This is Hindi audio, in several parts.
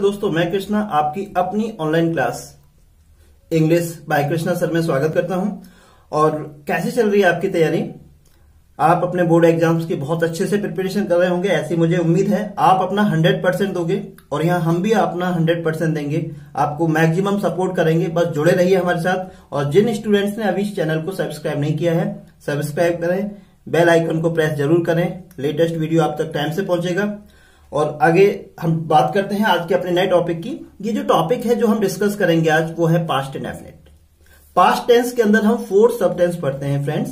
दोस्तों, मैं कृष्णा आपकी अपनी online class English by Krishna sir में स्वागत करता हूं। और कैसे चल रही है आपकी तैयारी? आप अपने बोर्ड एग्जाम्स की बहुत अच्छे से प्रिपरेशन कर रहे होंगे, ऐसी मुझे उम्मीद है। आप अपना 100% दोगे और यहाँ हम भी अपना 100% देंगे, आपको मैक्सिमम सपोर्ट करेंगे। बस जुड़े रहिए हमारे साथ। और जिन स्टूडेंट्स ने अभी इस चैनल को सब्सक्राइब नहीं किया है, सब्सक्राइब करें, बेल आइकन को प्रेस जरूर करें, लेटेस्ट वीडियो आप तक टाइम से पहुंचेगा। और आगे हम बात करते हैं आज के अपने नए टॉपिक की। ये जो टॉपिक है जो हम डिस्कस करेंगे आज, वो है पास्ट इंडेफिनिट। पास्ट टेंस के अंदर हम 4 सब टेंस पढ़ते हैं friends: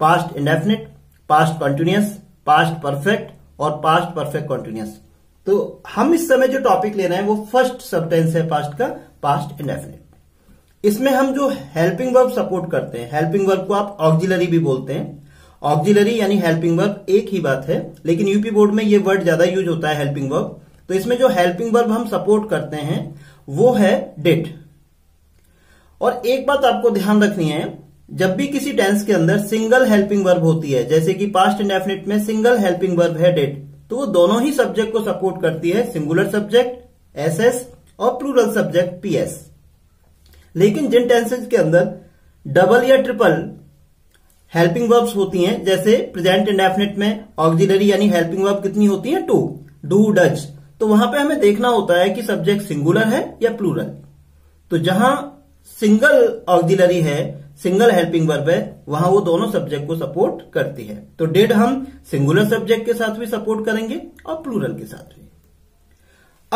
past indefinite, past continuous, past perfect और पास्ट परफेक्ट कंटिन्यूअस। तो हम इस समय जो टॉपिक ले रहे हैं वो फर्स्ट सब टेंस है पास्ट का, पास्ट इंडेफिनिट। इसमें हम जो हेल्पिंग वर्ब सपोर्ट करते हैं, हेल्पिंग वर्ब को आप ऑक्सिलरी भी बोलते हैं। ऑक्सिलरी यानी हेल्पिंग वर्ब एक ही बात है, लेकिन यूपी बोर्ड में ये वर्ड ज्यादा यूज होता है हेल्पिंग वर्ब। तो इसमें जो हेल्पिंग वर्ब हम सपोर्ट करते हैं वो है डिड। और एक बात आपको ध्यान रखनी है, जब भी किसी टेंस के अंदर सिंगल हेल्पिंग वर्ब होती है, जैसे कि पास्ट इंडेफिनिट में सिंगल हेल्पिंग वर्ब है डिड, तो वो दोनों ही सब्जेक्ट को सपोर्ट करती है, सिंगुलर सब्जेक्ट एसएस और प्लूरल सब्जेक्ट पीएस। लेकिन जिन टेंसेज के अंदर डबल या ट्रिपल हेल्पिंग वर्ब्स होती हैं, जैसे प्रेजेंट इंडेफिनिट में ऑक्सिलरी यानी हेल्पिंग वर्ब कितनी होती है, टू, डू, डज, तो वहां पे हमें देखना होता है कि सब्जेक्ट सिंगुलर है या प्लूरल। तो जहां सिंगल ऑक्सिलरी है, सिंगल हेल्पिंग वर्ब है, वहां वो दोनों सब्जेक्ट को सपोर्ट करती है। तो डिड हम सिंगुलर सब्जेक्ट के साथ भी सपोर्ट करेंगे और प्लूरल के साथ भी।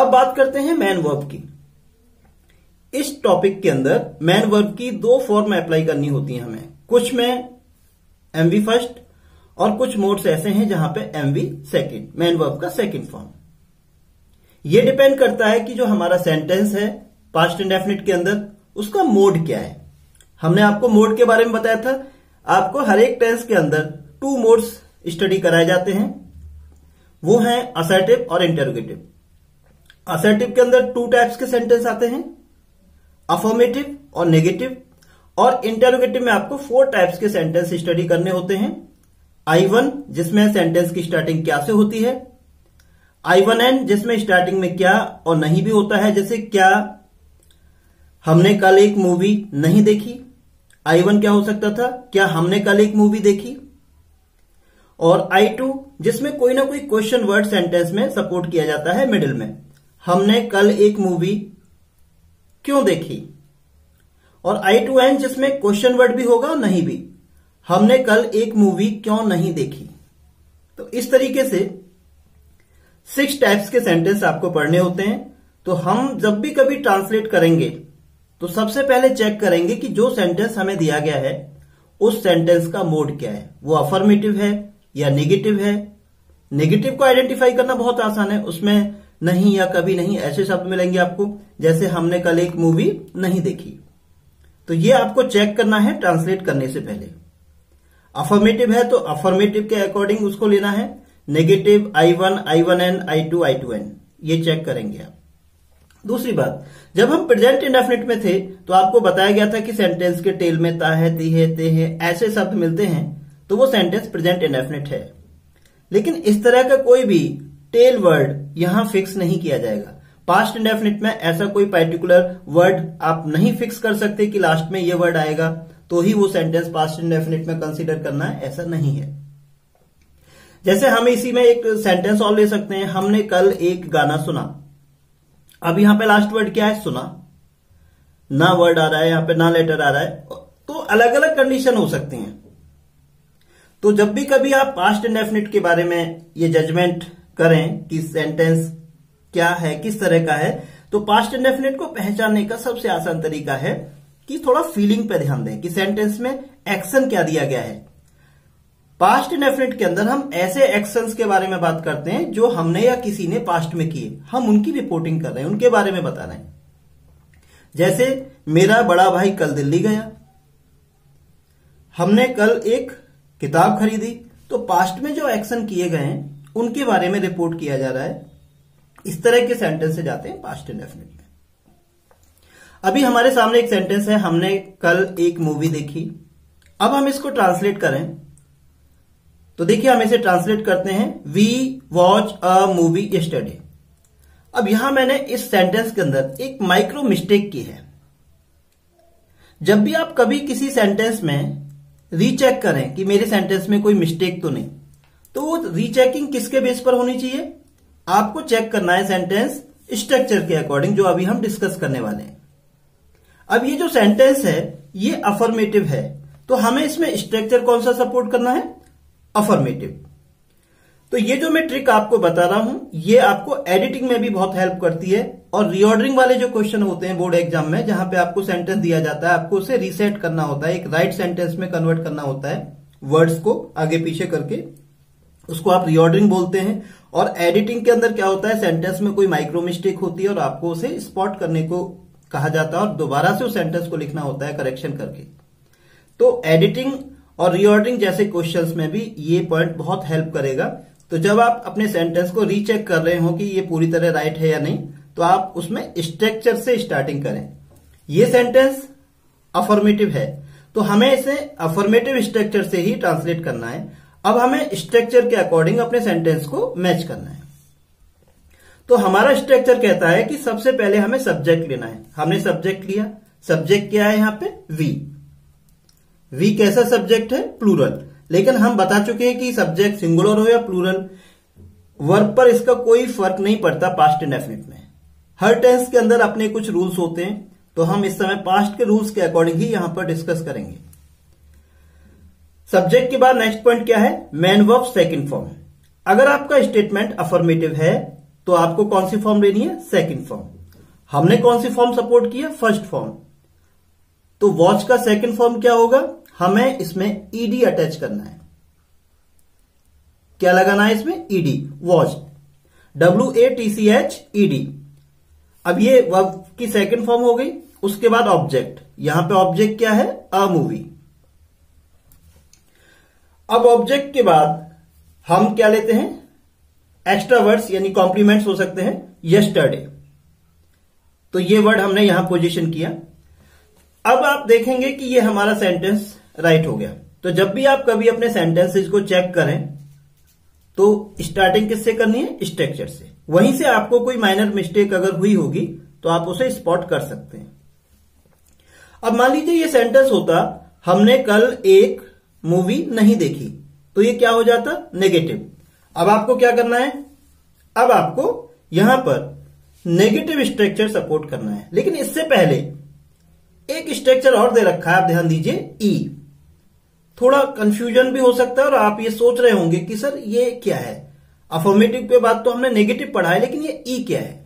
अब बात करते हैं मैन वर्ब की। इस टॉपिक के अंदर मैन वर्ब की 2 फॉर्म अप्लाई करनी होती है हमें। कुछ में एमवी फर्स्ट और कुछ मोड्स ऐसे हैं जहां पे एमवी सेकेंड, मैन वर्ब का सेकेंड फॉर्म। ये डिपेंड करता है कि जो हमारा सेंटेंस है पास्ट इंडेफिनिट के अंदर, उसका मोड क्या है। हमने आपको मोड के बारे में बताया था। आपको हर एक टेंस के अंदर 2 मोड्स स्टडी कराए जाते हैं, वो हैं असर्टिव और इंटरोगेटिव। असर्टिव के अंदर 2 टाइप्स के सेंटेंस आते हैं, अफर्मेटिव और नेगेटिव। और इंटरोगेटिव में आपको 4 टाइप्स के सेंटेंस स्टडी करने होते हैं। I1 जिसमें सेंटेंस की स्टार्टिंग क्या से होती है, I1N जिसमें स्टार्टिंग में क्या और नहीं भी होता है, जैसे क्या हमने कल एक मूवी नहीं देखी, I1 क्या हो सकता था, क्या हमने कल एक मूवी देखी। और I2 जिसमें कोई ना कोई क्वेश्चन वर्ड सेंटेंस में सपोर्ट किया जाता है मिडिल में, हमने कल एक मूवी क्यों देखी। और I2N जिसमें क्वेश्चन वर्ड भी होगा और नहीं भी, हमने कल एक मूवी क्यों नहीं देखी। तो इस तरीके से 6 टाइप्स के सेंटेंस आपको पढ़ने होते हैं। तो हम जब भी कभी ट्रांसलेट करेंगे तो सबसे पहले चेक करेंगे कि जो सेंटेंस हमें दिया गया है उस सेंटेंस का मोड क्या है, वो अफर्मेटिव है या नेगेटिव है। नेगेटिव को आइडेंटिफाई करना बहुत आसान है, उसमें नहीं या कभी नहीं ऐसे शब्द मिलेंगे आपको, जैसे हमने कल एक मूवी नहीं देखी। तो ये आपको चेक करना है ट्रांसलेट करने से पहले। अफर्मेटिव है तो अफर्मेटिव के अकॉर्डिंग उसको लेना है। Negative I1, I1N, I2, I2N ये चेक करेंगे आप। दूसरी बात, जब हम प्रेजेंट इंडेफिनिट में थे तो आपको बताया गया था कि सेंटेंस के टेल में ता है, ती है, ते है ऐसे शब्द मिलते हैं, तो वो सेंटेंस प्रेजेंट इंडेफिनिट है। लेकिन इस तरह का कोई भी टेल वर्ड यहां फिक्स नहीं किया जाएगा। पास्ट इंडेफिनिट में ऐसा कोई पर्टिकुलर वर्ड आप नहीं फिक्स कर सकते कि लास्ट में ये वर्ड आएगा तो ही वो सेंटेंस पास्ट इंडेफिनिट में कंसीडर करना है, ऐसा नहीं है। जैसे हम इसी में एक सेंटेंस और ले सकते हैं, हमने कल एक गाना सुना। अब यहां पे लास्ट वर्ड क्या है, सुना, ना वर्ड आ रहा है यहां पे, ना लेटर आ रहा है। तो अलग अलग कंडीशन हो सकती है। तो जब भी कभी आप पास्ट इंडेफिनिट के बारे में ये जजमेंट करें कि सेंटेंस क्या है, किस तरह का है, तो पास्ट इंडेफिनिट को पहचानने का सबसे आसान तरीका है कि थोड़ा फीलिंग पे ध्यान दें कि सेंटेंस में एक्शन क्या दिया गया है। पास्ट इंडेफिनिट के अंदर हम ऐसे एक्शंस के बारे में बात करते हैं जो हमने या किसी ने पास्ट में किए, हम उनकी रिपोर्टिंग कर रहे हैं, उनके बारे में बता रहे हैं। जैसे मेरा बड़ा भाई कल दिल्ली गया, हमने कल एक किताब खरीदी, तो पास्ट में जो एक्शन किए गए हैं उनके बारे में रिपोर्ट किया जा रहा है। इस तरह के सेंटेंस से जाते हैं पास्ट इंडेफिनिट में। अभी हमारे सामने एक सेंटेंस है, हमने कल एक मूवी देखी। अब हम इसको ट्रांसलेट करें तो देखिए, हम इसे ट्रांसलेट करते हैं, we watch a movie yesterday. अब यहां मैंने इस सेंटेंस के अंदर एक माइक्रो मिस्टेक की है। जब भी आप कभी किसी सेंटेंस में रीचेक करें कि मेरे सेंटेंस में कोई मिस्टेक तो नहीं, तो वो रीचेकिंग किसके बेस पर होनी चाहिए? आपको चेक करना है सेंटेंस स्ट्रक्चर के अकॉर्डिंग, जो अभी हम डिस्कस करने वाले हैं। अब ये जो सेंटेंस है ये अफर्मेटिव है, तो हमें इसमें स्ट्रक्चर कौन सा सपोर्ट करना है? अफर्मेटिव। तो ये जो मैं ट्रिक आपको बता रहा हूं ये आपको एडिटिंग में भी बहुत हेल्प करती है, और रीऑर्डरिंग वाले जो क्वेश्चन होते हैं बोर्ड एग्जाम में, जहां पे आपको सेंटेंस दिया जाता है, आपको उसे रीसेट करना होता है, एक राइट सेंटेंस में कन्वर्ट करना होता है, वर्ड्स को आगे पीछे करके, उसको आप रीऑर्डरिंग बोलते हैं। और एडिटिंग के अंदर क्या होता है, सेंटेंस में कोई माइक्रो मिस्टेक होती है और आपको उसे स्पॉट करने को कहा जाता है और दोबारा से उस सेंटेंस को लिखना होता है करेक्शन करके। तो एडिटिंग और रीऑर्डरिंग जैसे क्वेश्चंस में भी ये पॉइंट बहुत हेल्प करेगा। तो जब आप अपने सेंटेंस को रीचेक कर रहे हो कि ये पूरी तरह राइट है या नहीं, तो आप उसमें स्ट्रक्चर से स्टार्टिंग करें। ये सेंटेंस अफर्मेटिव है तो हमें इसे अफर्मेटिव स्ट्रक्चर से ही ट्रांसलेट करना है। अब हमें स्ट्रक्चर के अकॉर्डिंग अपने सेंटेंस को मैच करना है। तो हमारा स्ट्रक्चर कहता है कि सबसे पहले हमें सब्जेक्ट लेना है। हमने सब्जेक्ट लिया, सब्जेक्ट क्या है यहाँ पे? वी कैसा सब्जेक्ट है? प्लूरल। लेकिन हम बता चुके हैं कि सब्जेक्ट सिंगुलर हो या प्लूरल, वर्ब पर इसका कोई फर्क नहीं पड़ता पास्ट इंडेफिनिट में। हर टेंस के अंदर अपने कुछ रूल्स होते हैं, तो हम इस समय पास्ट के रूल्स के अकॉर्डिंग ही यहां पर डिस्कस करेंगे। सब्जेक्ट के बाद नेक्स्ट पॉइंट क्या है? Main verb second form. अगर आपका स्टेटमेंट अफर्मेटिव है तो आपको कौन सी फॉर्म लेनी है? Second form. हमने कौन सी फॉर्म सपोर्ट की है? First form. तो वॉच का सेकंड फॉर्म क्या होगा? हमें इसमें ईडी अटैच करना है। क्या लगाना है इसमें? ईडी। Watch, WATCH ED. अब ये वर्ब की सेकंड फॉर्म हो गई। उसके बाद ऑब्जेक्ट, यहां पे ऑब्जेक्ट क्या है? A movie. अब ऑब्जेक्ट के बाद हम क्या लेते हैं? एक्स्ट्रा वर्ड्स यानी कॉम्प्लीमेंट्स हो सकते हैं। यस्टरडे, तो ये वर्ड हमने यहां पोजीशन किया। अब आप देखेंगे कि ये हमारा सेंटेंस राइट हो गया। तो जब भी आप कभी अपने सेंटेंसेज को चेक करें तो स्टार्टिंग किससे करनी है? स्ट्रक्चर से। वहीं से आपको कोई माइनर मिस्टेक अगर हुई होगी तो आप उसे स्पॉट कर सकते हैं। अब मान लीजिए ये सेंटेंस होता, हमने कल एक मूवी नहीं देखी, तो ये क्या हो जाता? नेगेटिव। अब आपको क्या करना है? अब आपको यहां पर नेगेटिव स्ट्रक्चर सपोर्ट करना है। लेकिन इससे पहले एक स्ट्रक्चर और दे रखा है, आप ध्यान दीजिए, ई। थोड़ा कंफ्यूजन भी हो सकता है और आप ये सोच रहे होंगे कि सर ये क्या है, अफर्मेटिव के बाद तो हमने नेगेटिव पढ़ा है, लेकिन ये ई क्या है?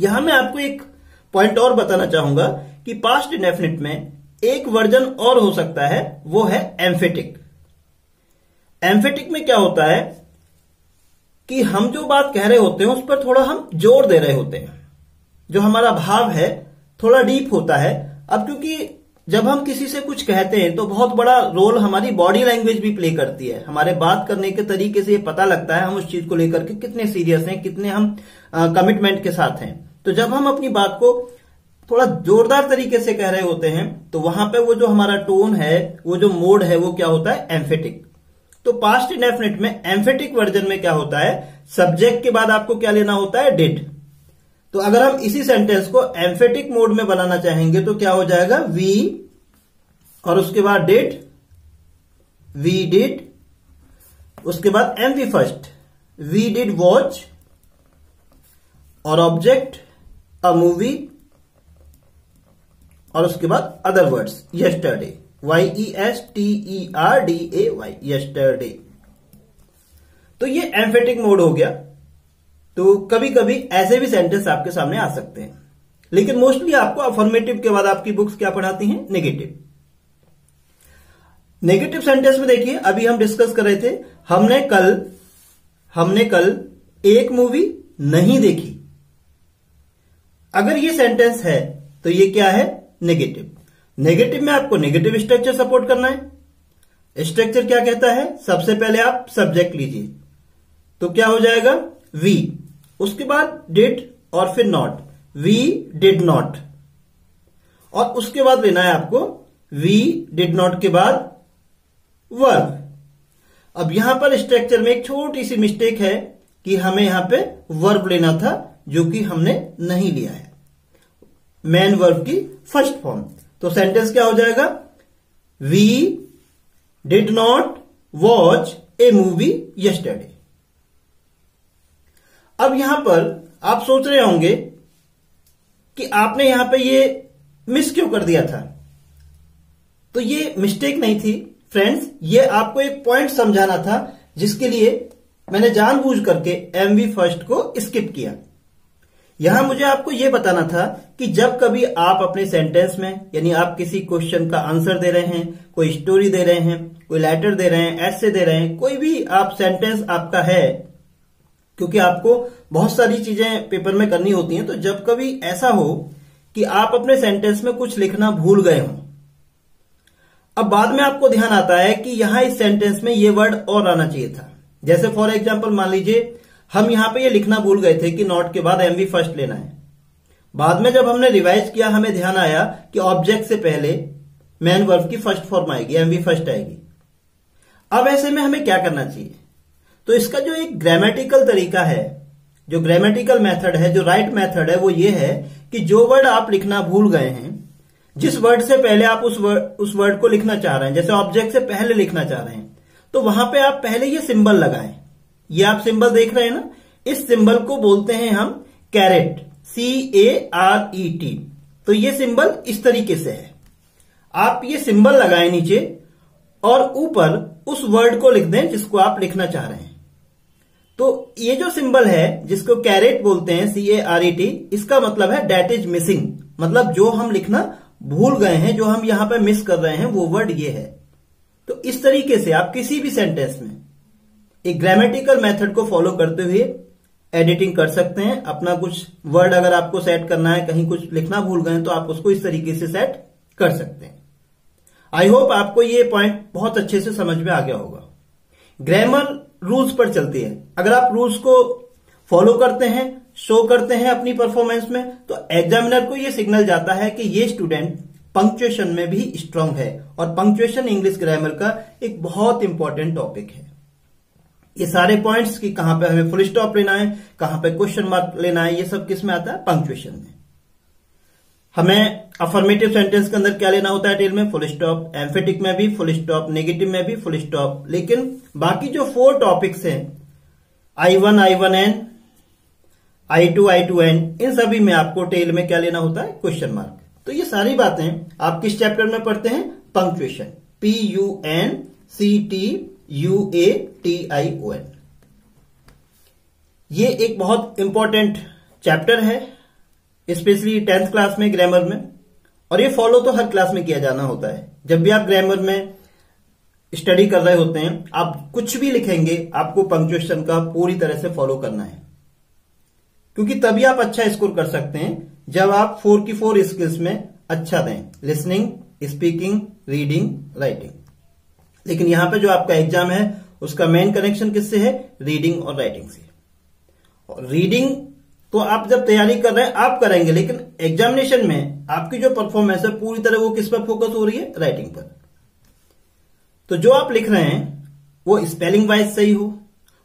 यहां मैं आपको एक पॉइंट और बताना चाहूंगा कि पास्ट इंडेफिनिट में एक वर्जन और हो सकता है, वो है एम्फेटिक। एम्फेटिक में क्या होता है कि हम जो बात कह रहे होते हैं उस पर थोड़ा हम जोर दे रहे होते हैं, जो हमारा भाव है थोड़ा डीप होता है। अब क्योंकि जब हम किसी से कुछ कहते हैं तो बहुत बड़ा रोल हमारी बॉडी लैंग्वेज भी प्ले करती है। हमारे बात करने के तरीके से ये पता लगता है हम उस चीज को लेकर के कितने सीरियस हैं, कितने हम कमिटमेंट के साथ हैं। तो जब हम अपनी बात को थोड़ा जोरदार तरीके से कह रहे होते हैं तो वहां पे वो जो हमारा टोन है, वो जो मोड है, वो क्या होता है? एम्फेटिक। तो पास्ट इंडेफिनिट में एम्फेटिक वर्जन में क्या होता है? सब्जेक्ट के बाद आपको क्या लेना होता है? डिड। तो अगर हम इसी सेंटेंस को एम्फेटिक मोड में बनाना चाहेंगे तो क्या हो जाएगा? वी और उसके बाद डिड, वी डिड, उसके बाद MV first, we did watch, और ऑब्जेक्ट अ मूवी, और उसके बाद other words yesterday, YESTERDAY, yesterday. तो ये एम्फेटिक मोड हो गया। तो कभी कभी ऐसे भी सेंटेंस आपके सामने आ सकते हैं, लेकिन मोस्टली आपको अफर्मेटिव के बाद आपकी बुक्स क्या पढ़ाती हैं? नेगेटिव। नेगेटिव सेंटेंस में देखिए, अभी हम डिस्कस कर रहे थे, हमने कल एक मूवी नहीं देखी। अगर ये सेंटेंस है तो ये क्या है? नेगेटिव। नेगेटिव में आपको नेगेटिव स्ट्रक्चर सपोर्ट करना है। स्ट्रक्चर क्या कहता है? सबसे पहले आप सब्जेक्ट लीजिए, तो क्या हो जाएगा? वी, उसके बाद डिड और फिर नॉट, वी डिड नॉट, और उसके बाद लेना है आपको वी डिड नॉट के बाद वर्ब। अब यहां पर स्ट्रक्चर में एक छोटी सी मिस्टेक है कि हमें यहां पे वर्ब लेना था, जो कि हमने नहीं लिया है मैन वर्ब की फर्स्ट फॉर्म। तो सेंटेंस क्या हो जाएगा, we did not watch a movie yesterday. अब यहां पर आप सोच रहे होंगे कि आपने यहां पे ये मिस क्यों कर दिया था। तो ये मिस्टेक नहीं थी फ्रेंड्स, ये आपको एक पॉइंट समझाना था जिसके लिए मैंने जानबूझ करके एमवी फर्स्ट को स्किप किया। यहां मुझे आपको यह बताना था कि जब कभी आप अपने सेंटेंस में, यानी आप किसी क्वेश्चन का आंसर दे रहे हैं, कोई स्टोरी दे रहे हैं, कोई लेटर दे रहे हैं, एसे दे रहे हैं, कोई भी आप सेंटेंस आपका है, क्योंकि आपको बहुत सारी चीजें पेपर में करनी होती हैं, तो जब कभी ऐसा हो कि आप अपने सेंटेंस में कुछ लिखना भूल गए हो, अब बाद में आपको ध्यान आता है कि यहां इस सेंटेंस में ये वर्ड और आना चाहिए था। जैसे फॉर एग्जाम्पल मान लीजिए हम यहां पे ये लिखना भूल गए थे कि नॉट के बाद एमवी फर्स्ट लेना है। बाद में जब हमने रिवाइज किया हमें ध्यान आया कि ऑब्जेक्ट से पहले मैन वर्ब की फर्स्ट फॉर्म आएगी, एमवी फर्स्ट आएगी। अब ऐसे में हमें क्या करना चाहिए? तो इसका जो एक ग्रामेटिकल तरीका है, जो ग्रामेटिकल मेथड है, जो राइट मेथड है, वो ये है कि जो वर्ड आप लिखना भूल गए हैं, जिस वर्ड से पहले आप उस वर्ड को लिखना चाह रहे हैं, जैसे ऑब्जेक्ट से पहले लिखना चाह रहे हैं, तो वहां पे आप पहले ये सिंबल लगाएं। ये आप सिंबल देख रहे हैं ना, इस सिंबल को बोलते हैं हम कैरेट, CARET। तो ये सिंबल इस तरीके से है, आप ये सिंबल लगाएं नीचे और ऊपर उस वर्ड को लिख दें जिसको आप लिखना चाह रहे हैं। तो ये जो सिंबल है जिसको कैरेट बोलते हैं, CARET, इसका मतलब है दैट इज मिसिंग, मतलब जो हम लिखना भूल गए हैं, जो हम यहां पर मिस कर रहे हैं, वो वर्ड ये है। तो इस तरीके से आप किसी भी सेंटेंस में एक ग्रामेटिकल मेथड को फॉलो करते हुए एडिटिंग कर सकते हैं। अपना कुछ वर्ड अगर आपको सेट करना है, कहीं कुछ लिखना भूल गए तो आप उसको इस तरीके से सेट कर सकते हैं। आई होप आपको ये पॉइंट बहुत अच्छे से समझ में आ गया होगा। ग्रामर रूल्स पर चलती है, अगर आप रूल्स को फॉलो करते हैं, शो करते हैं अपनी परफॉर्मेंस में, तो एग्जामिनर को ये सिग्नल जाता है कि ये स्टूडेंट पंक्चुएशन में भी स्ट्रांग है। और पंक्चुएशन इंग्लिश ग्रामर का एक बहुत इंपॉर्टेंट टॉपिक है। ये सारे पॉइंट्स कि कहां पे हमें फुल स्टॉप लेना है, कहां पे क्वेश्चन मार्क लेना है, ये सब किस में आता है? पंक्चुएशन में। हमें अफर्मेटिव सेंटेंस के अंदर क्या लेना होता है? टेल में फुल स्टॉप, एम्फेटिक में भी फुल स्टॉप, नेगेटिव में भी फुल स्टॉप। लेकिन बाकी जो 4 टॉपिक्स हैं, I1, I1N, I2, I2N, इन सभी में आपको टेल में क्या लेना होता है? Question mark. तो ये सारी बातें आप किस चैप्टर में पढ़ते हैं? Punctuation, PUNCTUATION। ये एक बहुत इंपॉर्टेंट चैप्टर है, स्पेशली 10th क्लास में ग्रामर में, और ये फॉलो तो हर क्लास में किया जाना होता है। जब भी आप ग्रामर में स्टडी कर रहे होते हैं, आप कुछ भी लिखेंगे, आपको पंक्चुएशन का पूरी तरह से फॉलो करना है, क्योंकि तभी आप अच्छा स्कोर कर सकते हैं जब आप 4 की 4 स्किल्स में अच्छा दें, लिसनिंग, स्पीकिंग, रीडिंग, राइटिंग। लेकिन यहां पे जो आपका एग्जाम है उसका मेन कनेक्शन किससे है? रीडिंग और राइटिंग से। और रीडिंग तो आप जब तैयारी कर रहे हैं आप करेंगे, लेकिन एग्जामिनेशन में आपकी जो परफॉर्मेंस है पूरी तरह वो किस पर फोकस हो रही है? राइटिंग पर। तो जो आप लिख रहे हैं वो स्पेलिंग वाइज सही हो,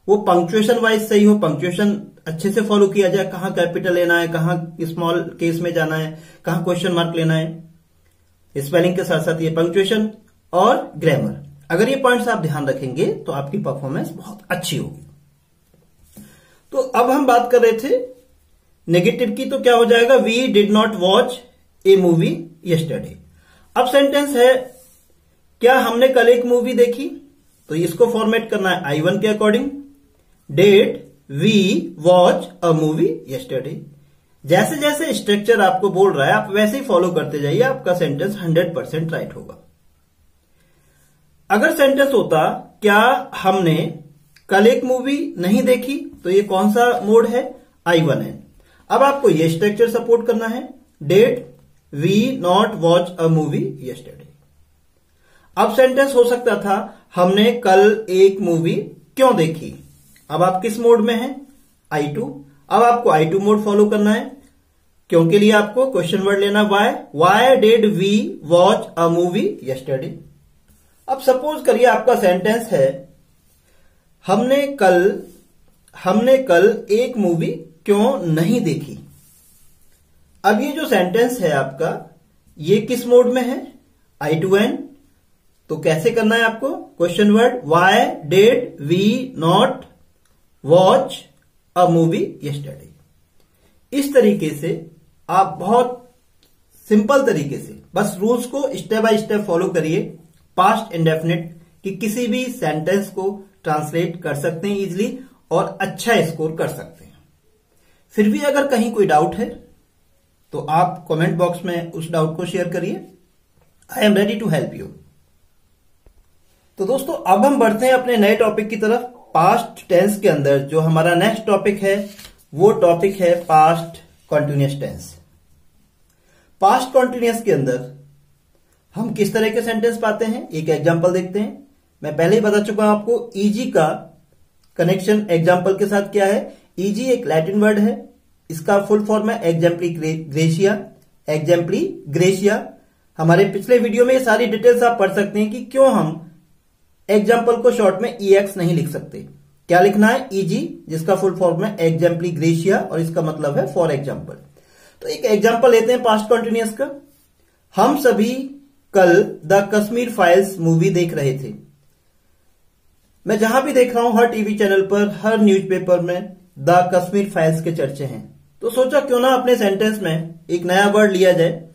वो पंक्चुएशन वाइज सही हो, पंक्चुएशन अच्छे से फॉलो किया जाए, कहां कैपिटल लेना है, कहां स्मॉल केस में जाना है, कहां क्वेश्चन मार्क लेना है, स्पेलिंग के साथ साथ ये पंक्चुएशन और ग्रामर। अगर ये पॉइंट्स आप ध्यान रखेंगे तो आपकी परफॉर्मेंस बहुत अच्छी होगी। तो अब हम बात कर रहे थे नेगेटिव की, तो क्या हो जाएगा? We did not watch a movie yesterday. अब सेंटेंस है, क्या हमने कल एक मूवी देखी? तो इसको फॉर्मेट करना है I1 के according, did we watch a movie yesterday. जैसे जैसे स्ट्रक्चर आपको बोल रहा है आप वैसे ही फॉलो करते जाइए, आपका सेंटेंस 100% राइट होगा। अगर सेंटेंस होता क्या हमने कल एक मूवी नहीं देखी, तो ये कौन सा मोड है? I1N। अब आपको ये स्ट्रक्चर सपोर्ट करना है, did we not watch a movie yesterday. अब सेंटेंस हो सकता था हमने कल एक मूवी क्यों देखी। अब आप किस मोड में हैं? I2। अब आपको I2 मोड फॉलो करना है, क्योंकि लिए आपको क्वेश्चन वर्ड लेना, why did we watch a movie yesterday. अब सपोज करिए आपका सेंटेंस है हमने कल एक मूवी क्यों नहीं देखी। अब ये जो सेंटेंस है आपका, ये किस मोड में है? I two N. तो कैसे करना है आपको? Question word, why did we not watch a movie yesterday. इस तरीके से आप बहुत सिंपल तरीके से बस रूल्स को स्टेप बाय स्टेप फॉलो करिए। पास्ट इंडेफिनिट कि किसी भी सेंटेंस को ट्रांसलेट कर सकते हैं इजीली और अच्छा स्कोर कर सकते हैं। फिर भी अगर कहीं कोई डाउट है तो आप कमेंट बॉक्स में उस डाउट को शेयर करिए। I am ready to help you. तो दोस्तों अब हम बढ़ते हैं अपने नए टॉपिक की तरफ। पास्ट टेंस के अंदर जो हमारा नेक्स्ट टॉपिक है वो टॉपिक है past continuous tense. Past continuous के अंदर हम किस तरह के सेंटेंस पाते हैं, एक एग्जांपल देखते हैं। मैं पहले ही बता चुका हूं आपको ईजी का कनेक्शन एग्जांपल के साथ क्या है। ईजी एक लैटिन वर्ड है, इसका फुल फॉर्म है एग्जाम्पली ग्रेशिया। हमारे पिछले वीडियो में ये सारी डिटेल्स आप पढ़ सकते हैं कि क्यों हम एग्जाम्पल को शॉर्ट में EX नहीं लिख सकते। क्या लिखना है? ईजी, जिसका फुल फॉर्म है एग्जाम्पली ग्रेशिया और इसका मतलब है फॉर एग्जाम्पल। तो एक एग्जाम्पल लेते हैं पास्ट कॉन्टिन्यूअस का। हम सभी कल द कश्मीर फाइल्स मूवी देख रहे थे। मैं जहां भी देख रहा हूं, हर टीवी चैनल पर, हर न्यूज़पेपर में द कश्मीर फाइल्स के चर्चे हैं। तो सोचा क्यों ना अपने सेंटेंस में एक नया वर्ड लिया जाए।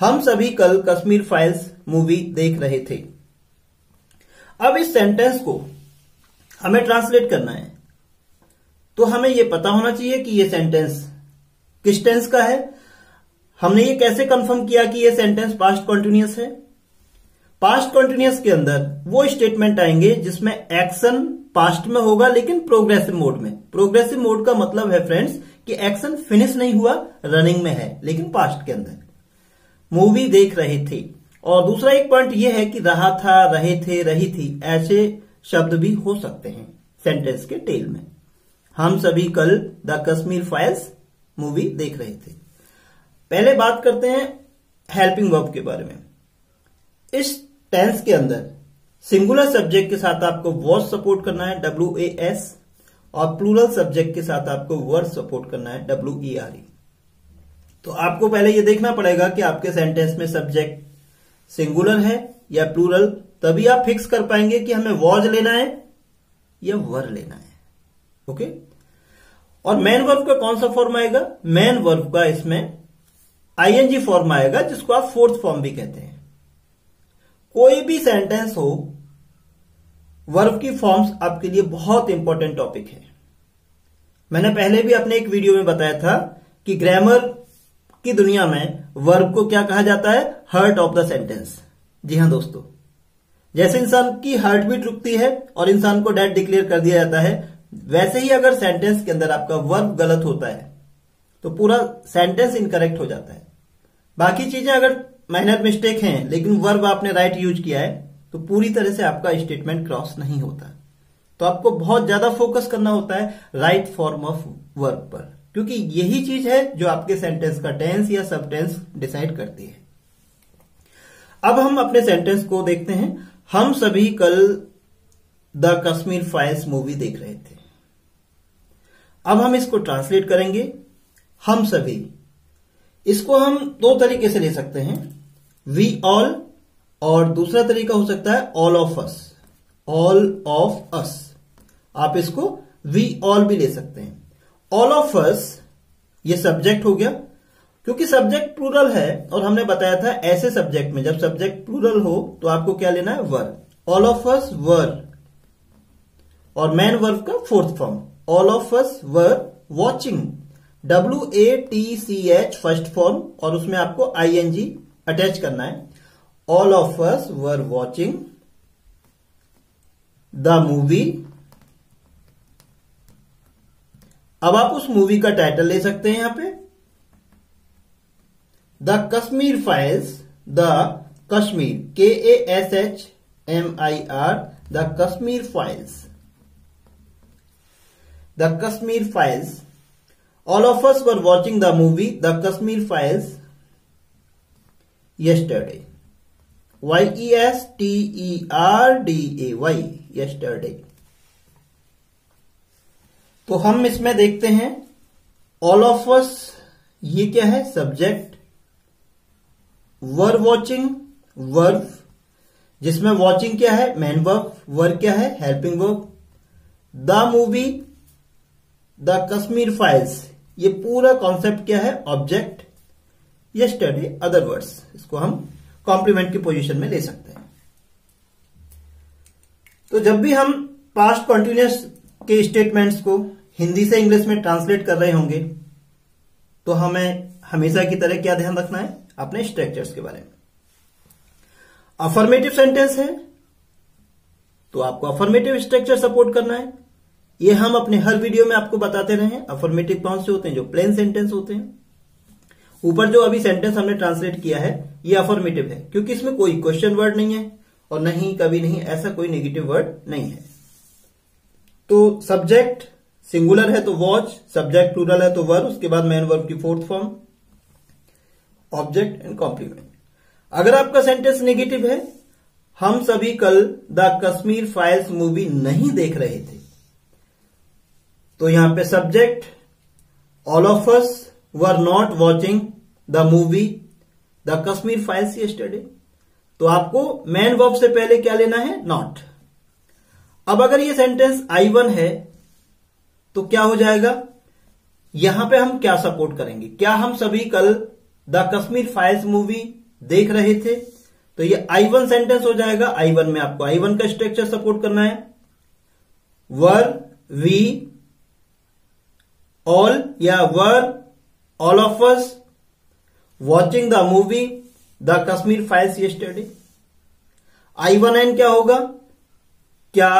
हम सभी कल कश्मीर फाइल्स मूवी देख रहे थे। अब इस सेंटेंस को हमें ट्रांसलेट करना है तो हमें यह पता होना चाहिए कि यह सेंटेंस किस टेंस का है। हमने ये कैसे कंफर्म किया कि यह सेंटेंस पास्ट कॉन्टिन्यूअस है? पास्ट कॉन्टिन्यूअस के अंदर वो स्टेटमेंट आएंगे जिसमें एक्शन पास्ट में होगा लेकिन प्रोग्रेसिव मोड में। प्रोग्रेसिव मोड का मतलब है फ्रेंड्स कि एक्शन फिनिश नहीं हुआ, रनिंग में है लेकिन पास्ट के अंदर। मूवी देख रहे थे, और दूसरा एक पॉइंट ये है कि रहा था, रहे थे, रही थी, ऐसे शब्द भी हो सकते हैं सेंटेंस के टेल में। हम सभी कल द कश्मीर फाइल्स मूवी देख रहे थे। पहले बात करते हैं हेल्पिंग वर्ब के बारे में। इस टेंस के अंदर सिंगुलर सब्जेक्ट के साथ आपको वॉज सपोर्ट करना है WAS, और प्लूरल सब्जेक्ट के साथ आपको वर्ड सपोर्ट करना है WERE। तो आपको पहले यह देखना पड़ेगा कि आपके सेंटेंस में सब्जेक्ट सिंगुलर है या प्लूरल, तभी आप फिक्स कर पाएंगे कि हमें वॉज लेना है या वर लेना है। ओके, और मेन वर्ब का कौन सा फॉर्म आएगा? मेन वर्ब का इसमें ING फॉर्म आएगा, जिसको आप फोर्थ फॉर्म भी कहते हैं। कोई भी सेंटेंस हो, वर्ब की फॉर्म्स आपके लिए बहुत इंपॉर्टेंट टॉपिक है। मैंने पहले भी अपने एक वीडियो में बताया था कि ग्रामर की दुनिया में वर्ब को क्या कहा जाता है? Heart of the sentence. जी हां दोस्तों, जैसे इंसान की हार्ट बीट रुकती है और इंसान को डेड डिक्लेयर कर दिया जाता है, वैसे ही अगर सेंटेंस के अंदर आपका वर्ब गलत होता है तो पूरा सेंटेंस इनकरेक्ट हो जाता है। बाकी चीजें अगर माइनर मिस्टेक हैं लेकिन वर्ब आपने राइट यूज किया है तो पूरी तरह से आपका स्टेटमेंट क्रॉस नहीं होता। तो आपको बहुत ज्यादा फोकस करना होता है राइट फॉर्म ऑफ वर्ब पर, क्योंकि यही चीज है जो आपके सेंटेंस का टेंस या सब टेंस डिसाइड करती है। अब हम अपने सेंटेंस को देखते हैं। हम सभी कल द कश्मीर फाइल्स मूवी देख रहे थे। अब हम इसको ट्रांसलेट करेंगे। हम सभी, इसको हम दो तरीके से ले सकते हैं, वी ऑल, और दूसरा तरीका हो सकता है all of us. All of us, आप इसको वी ऑल भी ले सकते हैं। ऑल ऑफ अस ये सब्जेक्ट हो गया, क्योंकि सब्जेक्ट प्लूरल है और हमने बताया था ऐसे सब्जेक्ट में जब सब्जेक्ट प्लूरल हो तो आपको क्या लेना है? वर। ऑल ऑफ अस वर, और मैन वर्ब का fourth form. All of us were watching, WATCH first form, और उसमें आपको ING अटैच करना है। All of us were watching the movie. अब आप उस मूवी का टाइटल ले सकते हैं यहां पे, the Kashmir files. The Kashmir KASHMIR, the Kashmir files. The Kashmir files, all of us were watching the movie the Kashmir files yesterday. YESTERDAY, yesterday. तो हम इसमें देखते हैं ऑल ऑफ अस ये क्या है सब्जेक्ट, वर वॉचिंग वर्ब जिसमें वॉचिंग क्या है मैन वर्ब, वर्ब क्या है helping verb. The movie the Kashmir files, ये पूरा कॉन्सेप्ट क्या है ऑब्जेक्ट। यस्टरडे अदर वर्ड्स, इसको हम कॉम्प्लीमेंट की पोजीशन में ले सकते हैं। तो जब भी हम पास्ट कंटिन्यूअस के स्टेटमेंट्स को हिंदी से इंग्लिश में ट्रांसलेट कर रहे होंगे तो हमें हमेशा की तरह क्या ध्यान रखना है अपने स्ट्रक्चर्स के बारे में। अफर्मेटिव सेंटेंस है तो आपको अफर्मेटिव स्ट्रक्चर सपोर्ट करना है, ये हम अपने हर वीडियो में आपको बताते रहे हैं। अफर्मेटिव कौन से होते हैं, जो प्लेन सेंटेंस होते हैं। ऊपर जो अभी सेंटेंस हमने ट्रांसलेट किया है ये अफर्मेटिव है क्योंकि इसमें कोई क्वेश्चन वर्ड नहीं है और नहीं कभी नहीं ऐसा कोई नेगेटिव वर्ड नहीं है। तो सब्जेक्ट सिंगुलर है तो वॉच, सब्जेक्ट प्लूरल है तो वर्ब, उसके बाद मैन वर्ब की fourth form, object and complement. अगर आपका सेंटेंस नेगेटिव है, हम सभी कल द कश्मीर फाइल्स मूवी नहीं देख रहे थे, तो यहां पे subject all of us were not watching the movie the Kashmir files yesterday, तो आपको मैन वर्ब से पहले क्या लेना है नॉट। अब अगर ये सेंटेंस I1 है तो क्या हो जाएगा, यहां पे हम क्या सपोर्ट करेंगे, क्या हम सभी कल द कश्मीर फाइल्स मूवी देख रहे थे, तो ये I1 सेंटेंस हो जाएगा। I1 में आपको I1 का स्ट्रक्चर सपोर्ट करना है, वर वी ऑल या were all of us watching the movie the Kashmir files yesterday. I1N क्या होगा, क्या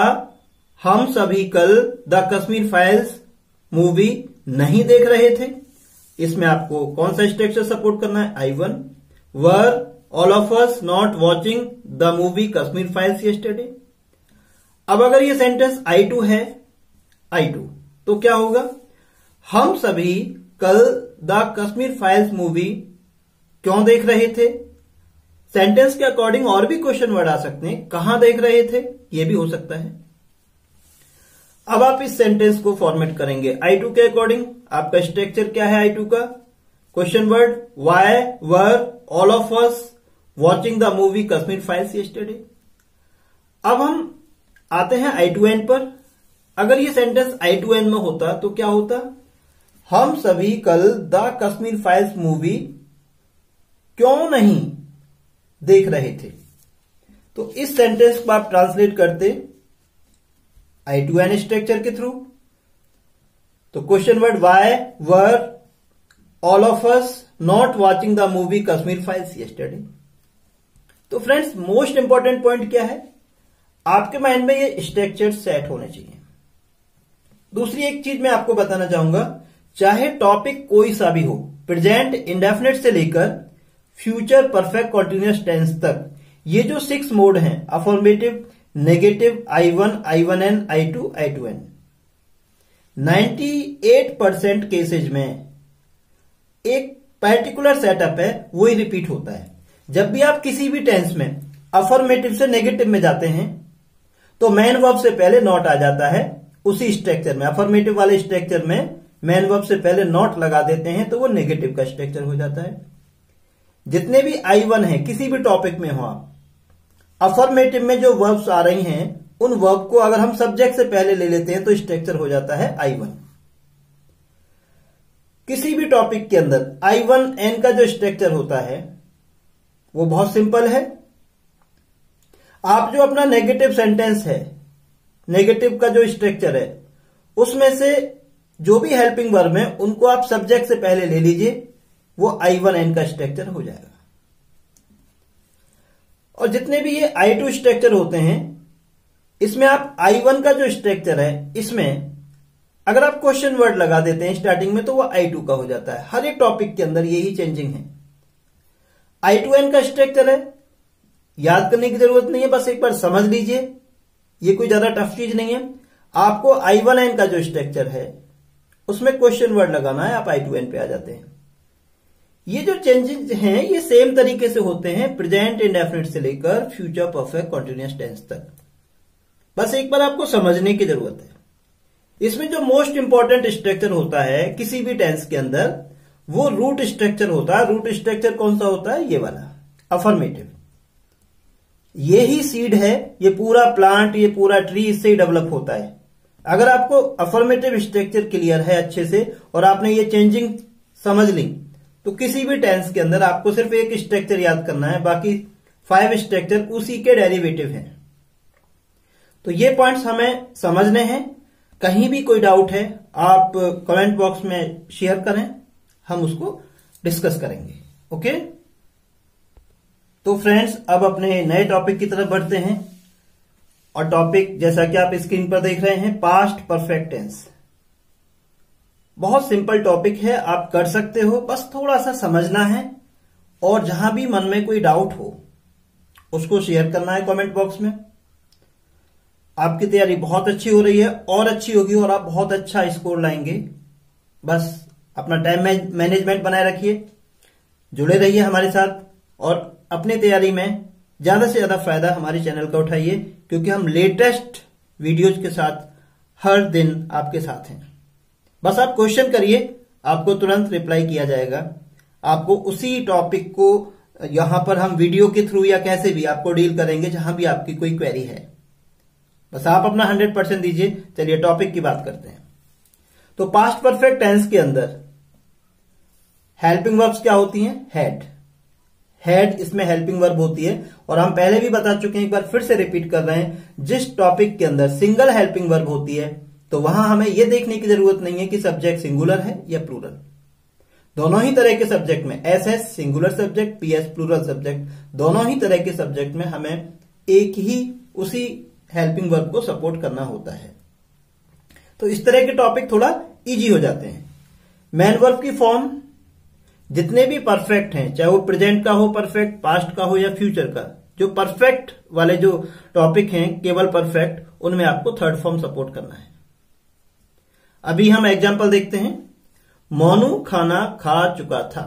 हम सभी कल द कश्मीर फाइल्स मूवी नहीं देख रहे थे, इसमें आपको कौन सा स्ट्रक्चर सपोर्ट करना है I1, were all of us not watching the movie Kashmir files yesterday. अब अगर ये सेंटेंस I2 है I2 तो क्या होगा, हम सभी कल द कश्मीर फाइल्स मूवी क्यों देख रहे थे, सेंटेंस के अकॉर्डिंग और भी क्वेश्चन वर्ड आ सकते हैं, कहां देख रहे थे ये भी हो सकता है। अब आप इस सेंटेंस को फॉर्मेट करेंगे I2 के अकॉर्डिंग। आपका स्ट्रक्चर क्या है I2 का, question word why were all of us watching the movie Kashmir files yesterday. अब हम आते हैं I2N पर। अगर ये सेंटेंस I2N में होता तो क्या होता, हम सभी कल द कश्मीर फाइल्स मूवी क्यों नहीं देख रहे थे, तो इस सेंटेंस को आप ट्रांसलेट करते I2N स्ट्रक्चर के थ्रू। तो question word why were all of us not watching the movie Kashmir files yesterday. तो फ्रेंड्स मोस्ट इंपॉर्टेंट पॉइंट क्या है, आपके माइंड में ये स्ट्रक्चर सेट होने चाहिए। दूसरी एक चीज मैं आपको बताना चाहूंगा, चाहे टॉपिक कोई सा भी हो, प्रेजेंट इंडेफिनेट से लेकर फ्यूचर परफेक्ट कॉन्टिन्यूस टेंस तक, ये जो 6 मोड हैं affirmative, negative, I1, I1N, I2, I2N, 98% cases में एक पर्टिकुलर सेटअप है वही रिपीट होता है। जब भी आप किसी भी टेंस में अफॉर्मेटिव से नेगेटिव में जाते हैं तो मैन वर्ब से पहले नॉट आ जाता है। उसी स्ट्रक्चर में अफॉर्मेटिव वाले स्ट्रक्चर में मैन वर्ब से पहले नॉट लगा देते हैं तो वो नेगेटिव का स्ट्रक्चर हो जाता है। जितने भी I1 है किसी भी टॉपिक में हो आप, अफर्मेटिव में जो वर्ब्स आ रही हैं उन वर्ब को अगर हम सब्जेक्ट से पहले ले लेते हैं तो स्ट्रक्चर हो जाता है I1। किसी भी टॉपिक के अंदर I1N का जो स्ट्रक्चर होता है वो बहुत सिंपल है। आप जो अपना नेगेटिव सेंटेंस है, नेगेटिव का जो स्ट्रक्चर है उसमें से जो भी हेल्पिंग वर्ब है उनको आप सब्जेक्ट से पहले ले लीजिए, वो I1N का स्ट्रक्चर हो जाएगा। और जितने भी ये I2 स्ट्रक्चर होते हैं इसमें आप I1 का जो स्ट्रक्चर है इसमें अगर आप क्वेश्चन वर्ड लगा देते हैं स्टार्टिंग में तो वो I2 का हो जाता है। हर एक टॉपिक के अंदर यही चेंजिंग है। I2N का स्ट्रक्चर है, याद करने की जरूरत नहीं है, बस एक बार समझ लीजिए, ये कोई ज्यादा टफ चीज नहीं है। आपको I1N का जो स्ट्रक्चर है उसमें क्वेश्चन वर्ड लगाना है, आप I2N पे आ जाते हैं। ये जो चेंजेस हैं ये सेम तरीके से होते हैं प्रेजेंट इंडेफिनिट से लेकर फ्यूचर परफेक्ट कॉन्टिन्यूअस टेंस तक। बस एक बार आपको समझने की जरूरत है। इसमें जो मोस्ट इंपॉर्टेंट स्ट्रक्चर होता है किसी भी टेंस के अंदर वो रूट स्ट्रक्चर होता है। रूट स्ट्रक्चर कौन सा होता है? ये वाला अफर्मेटिव। ये ही सीड है, ये पूरा प्लांट, ये पूरा ट्री इससे ही डेवलप होता है। अगर आपको अफर्मेटिव स्ट्रक्चर क्लियर है अच्छे से और आपने ये चेंजिंग समझ ली तो किसी भी टेंस के अंदर आपको सिर्फ एक स्ट्रक्चर याद करना है, बाकी 5 स्ट्रक्चर उसी के डेरिवेटिव हैं। तो ये पॉइंट्स हमें समझने हैं। कहीं भी कोई डाउट है आप कमेंट बॉक्स में शेयर करें, हम उसको डिस्कस करेंगे। ओके, तो फ्रेंड्स अब अपने नए टॉपिक की तरफ बढ़ते हैं और टॉपिक जैसा कि आप स्क्रीन पर देख रहे हैं, पास्ट परफेक्ट टेंस। बहुत सिंपल टॉपिक है, आप कर सकते हो, बस थोड़ा सा समझना है और जहां भी मन में कोई डाउट हो उसको शेयर करना है कमेंट बॉक्स में। आपकी तैयारी बहुत अच्छी हो रही है और अच्छी होगी और आप बहुत अच्छा स्कोर लाएंगे। बस अपना टाइम मैनेजमेंट बनाए रखिए, जुड़े रहिए हमारे साथ और अपनी तैयारी में ज्यादा से ज्यादा फायदा हमारे चैनल का उठाइए, क्योंकि हम लेटेस्ट वीडियोज के साथ हर दिन आपके साथ हैं। बस आप क्वेश्चन करिए, आपको तुरंत रिप्लाई किया जाएगा। आपको उसी टॉपिक को यहां पर हम वीडियो के थ्रू या कैसे भी आपको डील करेंगे जहां भी आपकी कोई क्वेरी है। बस आप अपना 100% दीजिए। चलिए टॉपिक की बात करते हैं। तो पास्ट परफेक्ट टेंस के अंदर हेल्पिंग वर्ब्स क्या होती हैं? हैड। हैड इसमें हेल्पिंग वर्ब होती है और हम पहले भी बता चुके हैं, एक बार फिर से रिपीट कर रहे हैं, जिस टॉपिक के अंदर सिंगल हेल्पिंग वर्ब होती है तो वहां हमें यह देखने की जरूरत नहीं है कि सब्जेक्ट सिंगुलर है या प्लूरल। दोनों ही तरह के सब्जेक्ट में, SS singular subject, PS plural subject, दोनों ही तरह के सब्जेक्ट में हमें एक ही उसी हेल्पिंग वर्ब को सपोर्ट करना होता है। तो इस तरह के टॉपिक थोड़ा इजी हो जाते हैं। मैन वर्ब की फॉर्म जितने भी परफेक्ट हैं, चाहे वो प्रेजेंट का हो परफेक्ट, पास्ट का हो या फ्यूचर का, जो परफेक्ट वाले जो टॉपिक हैं केवल परफेक्ट, उनमें आपको थर्ड फॉर्म सपोर्ट करना है। अभी हम एग्जाम्पल देखते हैं। मोनू खाना खा चुका था।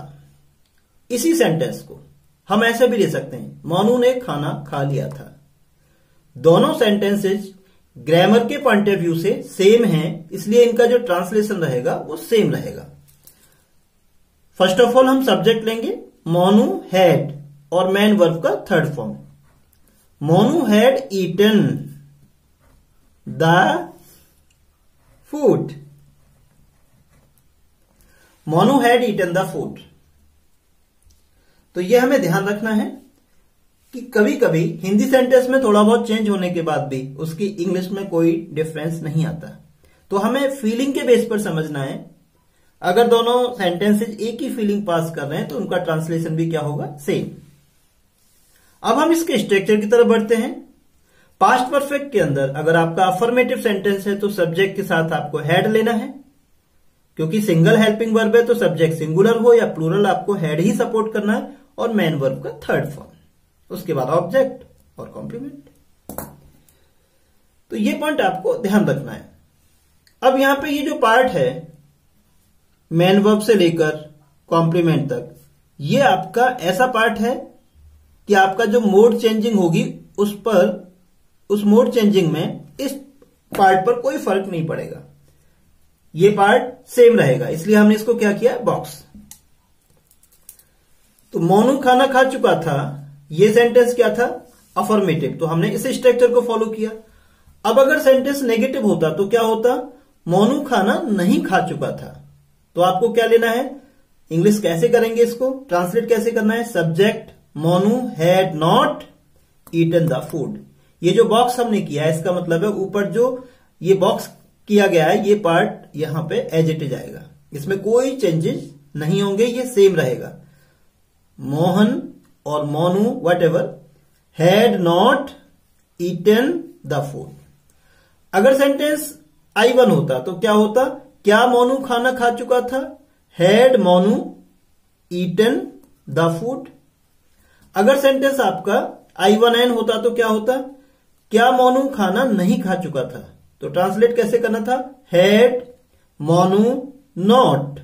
इसी सेंटेंस को हम ऐसे भी ले सकते हैं, मोनू ने खाना खा लिया था। दोनों सेंटेंसेज ग्रामर के पॉइंट ऑफ व्यू से सेम हैं, इसलिए इनका जो ट्रांसलेशन रहेगा वो सेम रहेगा। फर्स्ट ऑफ ऑल हम सब्जेक्ट लेंगे, मोनू हैड, और मैन वर्ब का third form. Monu had eaten the food. Monu had eaten the food. तो यह हमें ध्यान रखना है कि कभी कभी हिंदी सेंटेंस में थोड़ा बहुत चेंज होने के बाद भी उसकी इंग्लिश में कोई डिफरेंस नहीं आता, तो हमें फीलिंग के बेस पर समझना है। अगर दोनों सेंटेंसेज एक ही फीलिंग पास कर रहे हैं तो उनका ट्रांसलेशन भी क्या होगा? सेम। अब हम इसके स्ट्रक्चर की तरफ बढ़ते हैं। पास्ट परफेक्ट के अंदर अगर आपका अफर्मेटिव सेंटेंस है तो सब्जेक्ट के साथ आपको हैड लेना है, क्योंकि सिंगल हेल्पिंग वर्ब है तो सब्जेक्ट सिंगुलर हो या प्लूरल आपको हैड ही सपोर्ट करना है, और मैन वर्ब का थर्ड फॉर्म, उसके बाद ऑब्जेक्ट और कॉम्प्लीमेंट। तो ये पॉइंट आपको ध्यान रखना है। अब यहां पे ये जो पार्ट है मैन वर्ब से लेकर कॉम्प्लीमेंट तक, ये आपका ऐसा पार्ट है कि आपका जो मोड चेंजिंग होगी उस मोड चेंजिंग में इस पार्ट पर कोई फर्क नहीं पड़ेगा, ये पार्ट सेम रहेगा, इसलिए हमने इसको क्या किया? बॉक्स। तो मोनू खाना खा चुका था, ये सेंटेंस क्या था? अफर्मेटिव, तो हमने इस स्ट्रक्चर को फॉलो किया। अब अगर सेंटेंस नेगेटिव होता तो क्या होता? मोनू खाना नहीं खा चुका था। तो आपको क्या लेना है? इंग्लिश कैसे करेंगे इसको, ट्रांसलेट कैसे करना है? Subject Monu had not eaten the food. ये जो बॉक्स हमने किया है इसका मतलब है ऊपर जो ये बॉक्स किया गया है ये पार्ट यहां पे एज इट इज आएगा, इसमें कोई चेंजेस नहीं होंगे, ये सेम रहेगा। मोहन और Monu whatever had not eaten the food. अगर सेंटेंस I1 होता तो क्या होता? क्या मोनू खाना खा चुका था? Had Monu eaten the food. अगर सेंटेंस आपका I1N होता तो क्या होता? क्या मोनू खाना नहीं खा चुका था? तो ट्रांसलेट कैसे करना था? Had Monu not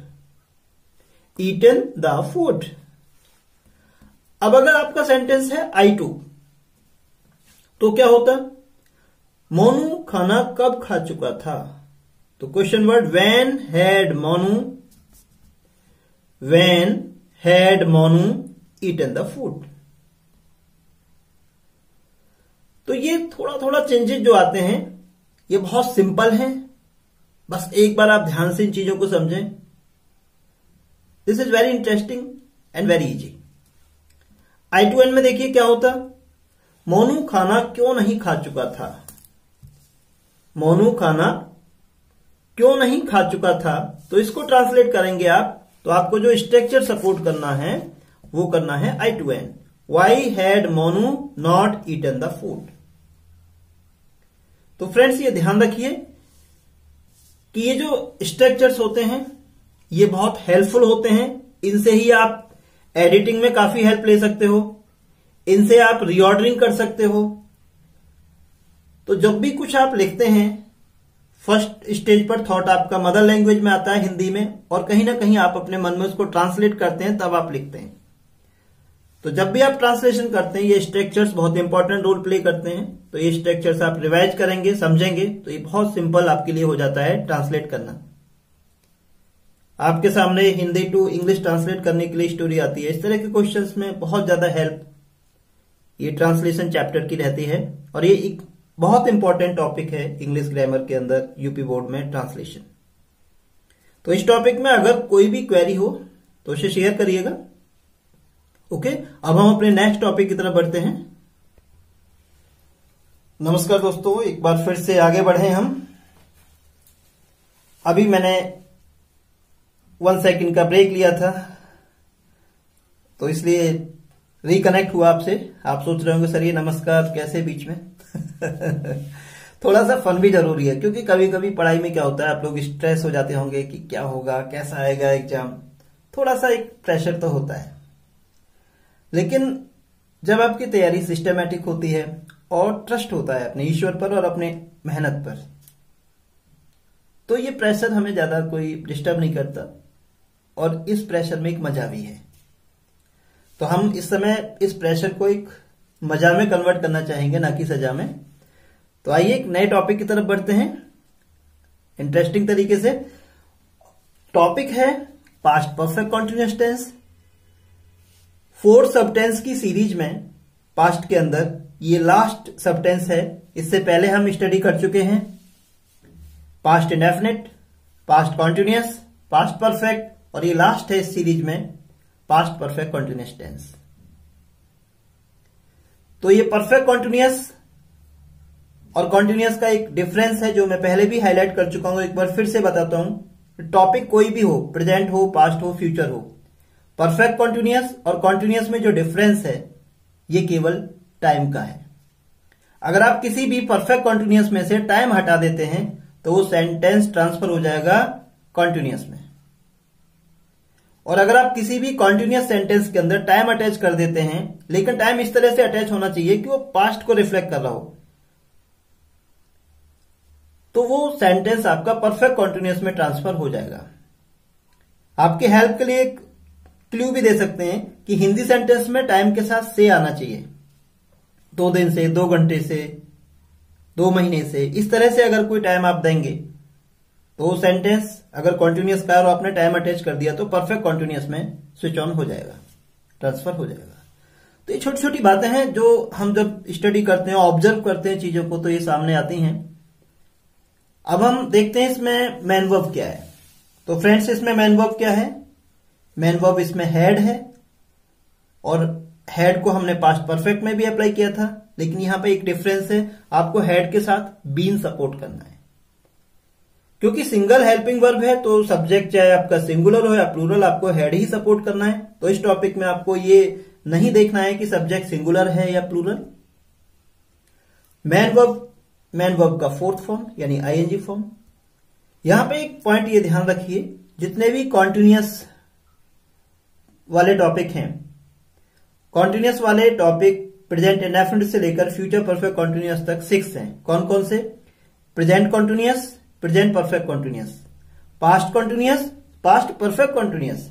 eaten the food. अब अगर आपका सेंटेंस है I2 तो क्या होता? मोनू खाना कब खा चुका था? तो question word when had Monu, when had Monu eaten the food. तो ये थोड़ा थोड़ा चेंजेस जो आते हैं ये बहुत सिंपल हैं, बस एक बार आप ध्यान से इन चीजों को समझें। This is very interesting and very easy. I two N में देखिए क्या होता, मोनू खाना क्यों नहीं खा चुका था, मोनू खाना क्यों नहीं खा चुका था। तो इसको ट्रांसलेट करेंगे आप, तो आपको जो स्ट्रक्चर सपोर्ट करना है वो करना है I two N. Why had Monu not eaten the food. तो फ्रेंड्स ये ध्यान रखिए कि ये जो स्ट्रक्चर्स होते हैं ये बहुत हेल्पफुल होते हैं, इनसे ही आप एडिटिंग में काफी हेल्प ले सकते हो, इनसे आप रीऑर्डरिंग कर सकते हो। तो जब भी कुछ आप लिखते हैं फर्स्ट स्टेज पर थॉट आपका मदर लैंग्वेज में आता है हिंदी में, और कहीं ना कहीं आप अपने मन में उसको ट्रांसलेट करते हैं तब आप लिखते हैं। तो जब भी आप ट्रांसलेशन करते हैं ये स्ट्रक्चर्स बहुत इंपॉर्टेंट रोल प्ले करते हैं। तो ये स्ट्रक्चर्स आप रिवाइज करेंगे, समझेंगे, तो ये बहुत सिंपल आपके लिए हो जाता है ट्रांसलेट करना। आपके सामने हिंदी टू इंग्लिश ट्रांसलेट करने के लिए स्टोरी आती है, इस तरह के क्वेश्चंस में बहुत ज्यादा हेल्प ये ट्रांसलेशन चैप्टर की रहती है। और ये एक बहुत इंपॉर्टेंट टॉपिक है इंग्लिश ग्रामर के अंदर यूपी बोर्ड में ट्रांसलेशन। तो इस टॉपिक में अगर कोई भी क्वेरी हो तो उसे शेयर करिएगा। ओके अब हम अपने नेक्स्ट टॉपिक की तरफ बढ़ते हैं। नमस्कार दोस्तों, एक बार फिर से आगे बढ़े हम। अभी मैंने 1 सेकंड का ब्रेक लिया था तो इसलिए रिकनेक्ट हुआ आपसे। आप सोच रहे होंगे सर ये नमस्कार कैसे बीच में थोड़ा सा फन भी जरूरी है, क्योंकि कभी कभी पढ़ाई में क्या होता है आप लोग स्ट्रेस हो जाते होंगे कि क्या होगा, कैसा आएगा एग्जाम, थोड़ा सा एक प्रेशर तो होता है। लेकिन जब आपकी तैयारी सिस्टमेटिक होती है और ट्रस्ट होता है अपने ईश्वर पर और अपने मेहनत पर, तो ये प्रेशर हमें ज्यादा कोई डिस्टर्ब नहीं करता, और इस प्रेशर में एक मजा भी है। तो हम इस समय इस प्रेशर को एक मजा में कन्वर्ट करना चाहेंगे, ना कि सजा में। तो आइए एक नए टॉपिक की तरफ बढ़ते हैं इंटरेस्टिंग तरीके से। टॉपिक है past perfect continuous tense. 4 subtense की सीरीज में पास्ट के अंदर ये लास्ट सबटेंस है, इससे पहले हम स्टडी कर चुके हैं past indefinite, past continuous, past perfect, और ये लास्ट है इस सीरीज में पास्ट परफेक्ट कॉन्टिन्यूअस टेंस। तो ये परफेक्ट कॉन्टिन्यूअस और कॉन्टिन्यूअस का एक डिफरेंस है जो मैं पहले भी हाईलाइट कर चुका हूं, एक बार फिर से बताता हूं। टॉपिक कोई भी हो, प्रेजेंट हो, पास्ट हो, फ्यूचर हो, परफेक्ट कॉन्टिन्यूअस और कॉन्टिन्यूअस में जो डिफरेंस है ये केवल टाइम का है। अगर आप किसी भी परफेक्ट कॉन्टिन्यूअस में से टाइम हटा देते हैं तो वो सेंटेंस ट्रांसफर हो जाएगा कॉन्टिन्यूअस में, और अगर आप किसी भी कॉन्टिन्यूअस सेंटेंस के अंदर टाइम अटैच कर देते हैं, लेकिन टाइम इस तरह से अटैच होना चाहिए कि वो पास्ट को रिफ्लेक्ट कर रहा हो, तो वो सेंटेंस आपका परफेक्ट कॉन्टिन्यूअस में ट्रांसफर हो जाएगा। आपके हेल्प के लिए एक क्लू भी दे सकते हैं कि हिंदी सेंटेंस में टाइम के साथ से आना चाहिए, 2 दिन से, 2 घंटे से, 2 महीने से, इस तरह से अगर कोई टाइम आप देंगे तो सेंटेंस अगर कॉन्टिन्यूअस का और आपने टाइम अटैच कर दिया तो परफेक्ट कॉन्टिन्यूअस में स्विच ऑन हो जाएगा, ट्रांसफर हो जाएगा। तो ये छोटी छोटी बातें हैं जो हम जब स्टडी करते हैं, ऑब्जर्व करते हैं चीजों को, तो ये सामने आती हैं। अब हम देखते हैं इसमें मैन वर्ब क्या है। तो फ्रेंड्स इसमें मैन वर्ब क्या है, मैन वर्ब इसमें हैड है, और हैड को हमने पास्ट परफेक्ट में भी अप्लाई किया था, लेकिन यहां पे एक डिफरेंस है, आपको हैड के साथ बीन सपोर्ट करना है। क्योंकि सिंगल हेल्पिंग वर्ब है तो सब्जेक्ट चाहे आपका सिंगुलर हो या प्लूरल, आपको हैड ही सपोर्ट करना है। तो इस टॉपिक में आपको ये नहीं देखना है कि सब्जेक्ट सिंगुलर है या प्लूरल। मैन वर्ब का 4th फॉर्म यानी आईएनजी फॉर्म। यहां पे एक पॉइंट ये ध्यान रखिए, जितने भी कॉन्टिन्यूअस वाले टॉपिक हैं, कॉन्टिन्यूअस वाले टॉपिक प्रेजेंट इंडेफिनिट से लेकर फ्यूचर परफेक्ट कॉन्टिन्यूअस तक 6 हैं। कौन कौन से? Present continuous, present perfect continuous, past continuous, past perfect continuous,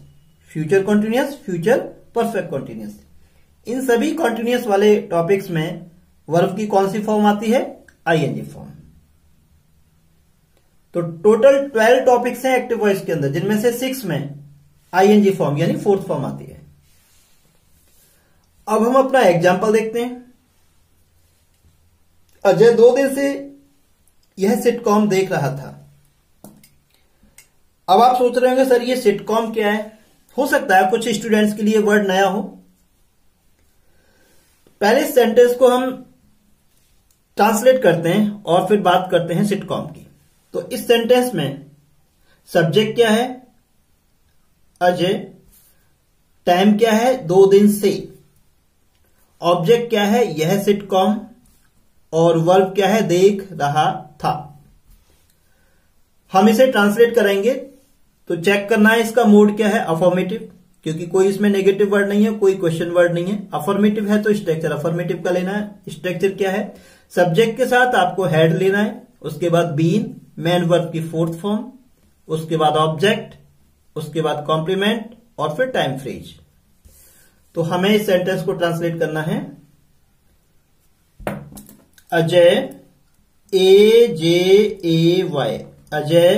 future continuous, future perfect continuous. इन सभी कॉन्टिन्यूअस वाले टॉपिक्स में वर्ब की कौन सी फॉर्म आती है? ING form. तो टोटल 12 टॉपिक्स हैं एक्टिव वॉइस के अंदर, जिनमें से 6 में आईएनजी फॉर्म यानी फोर्थ फॉर्म आती है। अब हम अपना एग्जाम्पल देखते हैं। अजय 2 दिन से यह सिटकॉम देख रहा था। अब आप सोच रहे होंगे सर ये सिटकॉम क्या है। हो सकता है कुछ स्टूडेंट्स के लिए वर्ड नया हो। पहले सेंटेंस को हम ट्रांसलेट करते हैं और फिर बात करते हैं सिटकॉम की। तो इस सेंटेंस में सब्जेक्ट क्या है, अजय। टाइम क्या है, 2 दिन से। ऑब्जेक्ट क्या है, यह सिटकॉम। और वर्ब क्या है, देख रहा था। हम इसे ट्रांसलेट करेंगे तो चेक करना है इसका मोड क्या है, अफॉर्मेटिव, क्योंकि कोई इसमें नेगेटिव वर्ड नहीं है, कोई क्वेश्चन वर्ड नहीं है। अफॉर्मेटिव है तो स्ट्रक्चर अफॉर्मेटिव का लेना है। स्ट्रक्चर क्या है, सब्जेक्ट के साथ आपको हैड लेना है, उसके बाद बीन मेन वर्ब की फोर्थ फॉर्म, उसके बाद ऑब्जेक्ट, उसके बाद कॉम्प्लीमेंट और फिर टाइम फ्रेज। तो हमें इस सेंटेंस को ट्रांसलेट करना है, Ajay A J A Y, Ajay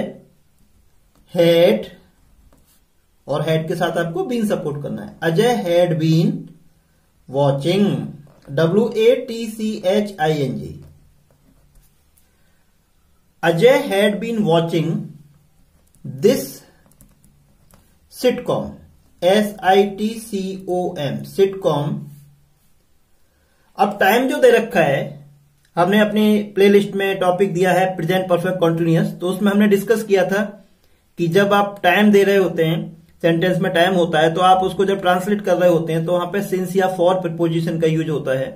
had, और हैड के साथ आपको बीन सपोर्ट करना है। Ajay had been watching, WATCHING, Ajay had been watching this sitcom, SITCOM, sitcom. अब टाइम जो दे रखा है, हमने अपनी प्लेलिस्ट में टॉपिक दिया है प्रेजेंट परफेक्ट कॉन्टिन्यूअस, तो उसमें हमने डिस्कस किया था कि जब आप टाइम दे रहे होते हैं, सेंटेंस में टाइम होता है, तो आप उसको जब ट्रांसलेट कर रहे होते हैं तो वहां पे सिंस या फॉर प्रीपोजिशन का यूज होता है,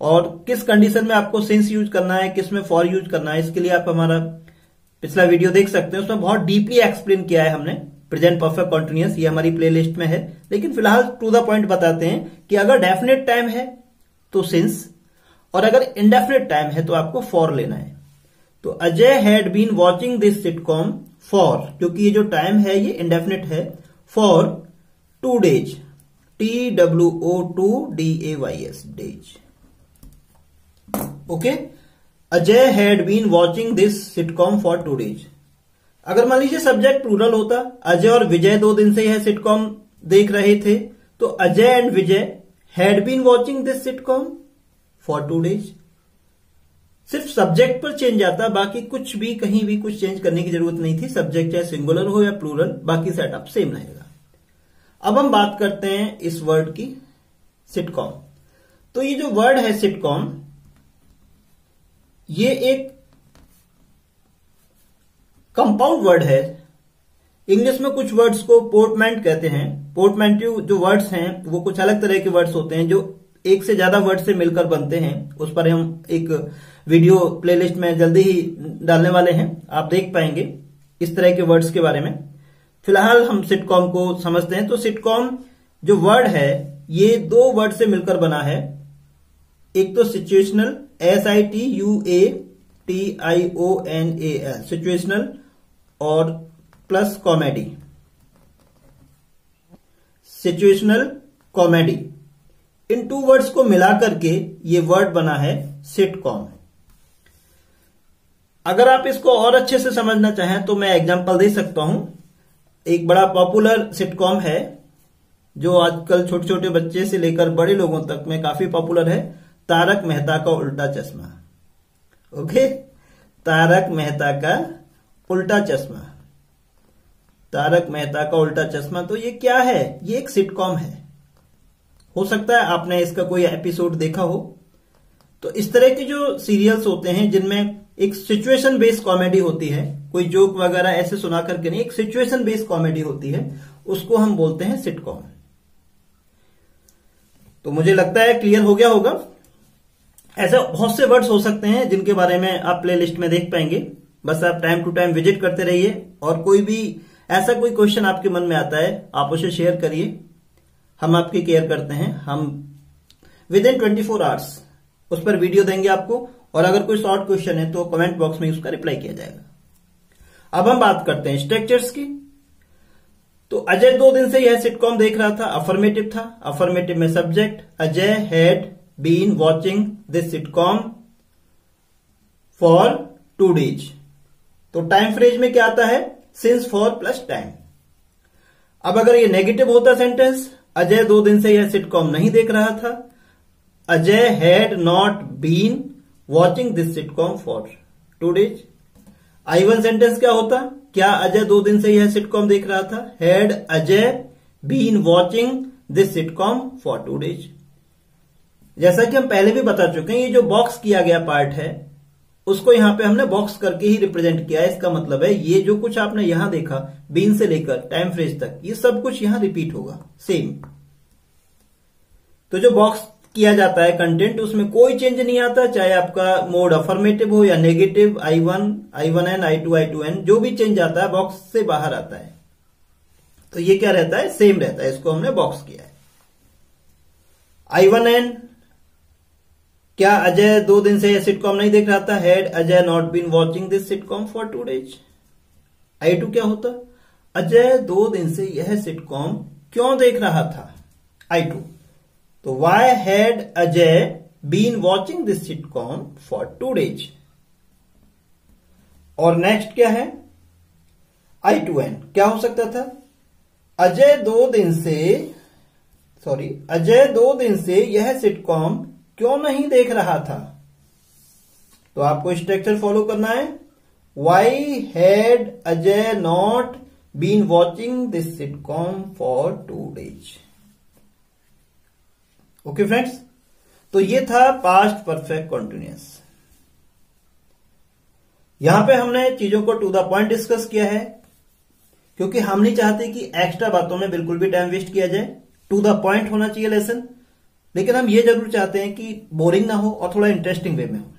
और किस कंडीशन में आपको सिंस यूज करना है, किस में फॉर यूज करना है, इसके लिए आप हमारा पिछला वीडियो देख सकते हैं। उसमें बहुत डीपली एक्सप्लेन किया है हमने प्रेजेंट परफेक्ट कॉन्टिन्यूअस, ये हमारी प्लेलिस्ट में है। लेकिन फिलहाल टू द पॉइंट बताते हैं कि अगर डेफिनेट टाइम है तो सिंस, और अगर इंडेफिनेट टाइम है तो आपको फॉर लेना है। तो Ajay had been watching this sitcom for, क्योंकि ये जो टाइम है ये इंडेफिनेट है, for 2 days, TWODAYS, days. Okay, Ajay had been watching this sitcom for 2 days। अगर मान लीजिए सब्जेक्ट प्लूरल होता, अजय और विजय 2 दिन से यह सिटकॉम देख रहे थे, तो Ajay and Vijay had been watching this sitcom for 2 days। सिर्फ सब्जेक्ट पर चेंज आता, बाकी कुछ भी कहीं भी कुछ चेंज करने की जरूरत नहीं थी। सब्जेक्ट चाहे सिंगुलर हो या प्लूरल, बाकी सेटअप सेम रहेगा। अब हम बात करते हैं इस वर्ड की, सिटकॉम। तो ये जो वर्ड है सिटकॉम, ये एक कंपाउंड वर्ड है। इंग्लिश में कुछ वर्ड्स को पोर्टमैंट कहते हैं। पोर्टमैंट्यू जो वर्ड्स हैं वो कुछ अलग तरह के वर्ड्स होते हैं जो एक से ज्यादा वर्ड से मिलकर बनते हैं। उस पर हम एक वीडियो प्लेलिस्ट में जल्दी ही डालने वाले हैं, आप देख पाएंगे इस तरह के वर्ड्स के बारे में। फिलहाल हम सिटकॉम को समझते हैं। तो सिटकॉम जो वर्ड है ये 2 वर्ड से मिलकर बना है। एक तो सिचुएशनल, SITUATIONAL, सिचुएशनल, और प्लस कॉमेडी, सिचुएशनल कॉमेडी। इन 2 वर्ड्स को मिलाकर के ये वर्ड बना है सिटकॉम। अगर आप इसको और अच्छे से समझना चाहें तो मैं एग्जांपल दे सकता हूं। एक बड़ा पॉपुलर सिटकॉम है जो आजकल छोटे छोटे बच्चे से लेकर बड़े लोगों तक में काफी पॉपुलर है, तारक मेहता का उल्टा चश्मा। ओके, तारक मेहता का उल्टा चश्मा, तारक मेहता का उल्टा चश्मा। तो ये क्या है, ये एक सिटकॉम है। हो सकता है आपने इसका कोई एपिसोड देखा हो। तो इस तरह के जो सीरियल्स होते हैं जिनमें एक सिचुएशन बेस्ड कॉमेडी होती है, कोई जोक वगैरह ऐसे सुना करके नहीं, एक सिचुएशन बेस्ड कॉमेडी होती है, उसको हम बोलते हैं सिटकॉम। तो मुझे लगता है क्लियर हो गया होगा। ऐसे बहुत से वर्ड्स हो सकते हैं जिनके बारे में आप प्लेलिस्ट में देख पाएंगे। बस आप टाइम टू टाइम विजिट करते रहिए, और कोई भी ऐसा कोई क्वेश्चन आपके मन में आता है आप उसे शेयर करिए, हम आपकी केयर करते हैं। हम विदिन 24 hours उस पर वीडियो देंगे आपको, और अगर कोई शॉर्ट क्वेश्चन है तो कमेंट बॉक्स में उसका रिप्लाई किया जाएगा। अब हम बात करते हैं स्ट्रक्चर्स की। तो अजय 2 दिन से यह सिटकॉम देख रहा था, अफर्मेटिव था। अफर्मेटिव में subject, Ajay had been watching this sitcom for 2 days। तो टाइम फ्रेज में क्या आता है, सिंस फॉर प्लस टाइम। अब अगर ये नेगेटिव होता सेंटेंस, अजय 2 दिन से यह सिटकॉम नहीं देख रहा था, Ajay had not been watching this sitcom for 2 days. I one sentence क्या होता, क्या अजय 2 दिन से यह सिटकॉम देख रहा था, had Ajay been watching this sitcom for 2 days. जैसा कि हम पहले भी बता चुके हैं, ये जो बॉक्स किया गया पार्ट है उसको यहां पे हमने बॉक्स करके ही रिप्रेजेंट किया है। इसका मतलब है ये जो कुछ आपने यहां देखा, बीन से लेकर टाइम फ्रेज तक, ये सब कुछ यहां रिपीट होगा सेम। तो जो बॉक्स किया जाता है कंटेंट, उसमें कोई चेंज नहीं आता, चाहे आपका मोड अफर्मेटिव हो या negative. I one N, I two N, जो भी चेंज आता है बॉक्स से बाहर आता है। तो ये क्या रहता है, सेम रहता है, इसको हमने बॉक्स किया है। आई वन एन, क्या अजय 2 दिन से यह सिटकॉम नहीं देख रहा था, had Ajay not been watching this sitcom for 2 days. I two क्या होता, अजय 2 दिन से यह सिटकॉम क्यों देख रहा था, आई टू। तो why had Ajay been watching this sitcom for 2 days. और नेक्स्ट क्या है, आई टू एन, क्या हो सकता था, अजय दो दिन से यह सिटकॉम क्यों नहीं देख रहा था। तो आपको स्ट्रक्चर फॉलो करना है, why had Ajay not been watching this sitcom for 2 days. Okay friends, तो ये था पास्ट परफेक्ट कॉन्टिन्यूअस। यहां पे हमने चीजों को टू द पॉइंट डिस्कस किया है, क्योंकि हम नहीं चाहते कि एक्स्ट्रा बातों में बिल्कुल भी टाइम वेस्ट किया जाए। टू द पॉइंट होना चाहिए लेसन, लेकिन हम ये जरूर चाहते हैं कि बोरिंग ना हो और थोड़ा इंटरेस्टिंग वे में हो।